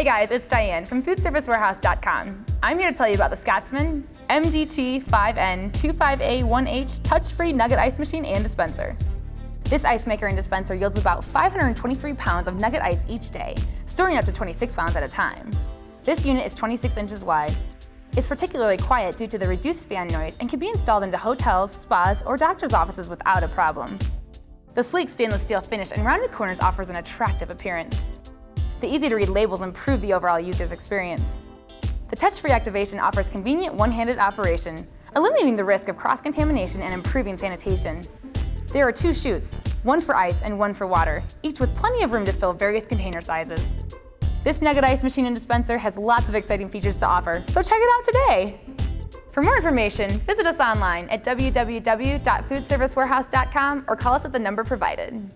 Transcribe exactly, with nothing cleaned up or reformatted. Hi guys, it's Diane from food service warehouse dot com. I'm here to tell you about the Scotsman M D T five N twenty-five A one H touch-free nugget ice machine and dispenser. This ice maker and dispenser yields about five hundred twenty-three pounds of nugget ice each day, storing up to twenty-six pounds at a time. This unit is twenty-six inches wide. It's particularly quiet due to the reduced fan noise and can be installed into hotels, spas, or doctor's offices without a problem. The sleek stainless steel finish and rounded corners offers an attractive appearance. The easy-to-read labels improve the overall user's experience. The touch-free activation offers convenient one-handed operation, eliminating the risk of cross-contamination and improving sanitation. There are two chutes, one for ice and one for water, each with plenty of room to fill various container sizes. This nugget ice machine and dispenser has lots of exciting features to offer, so check it out today! For more information, visit us online at w w w dot food service warehouse dot com or call us at the number provided.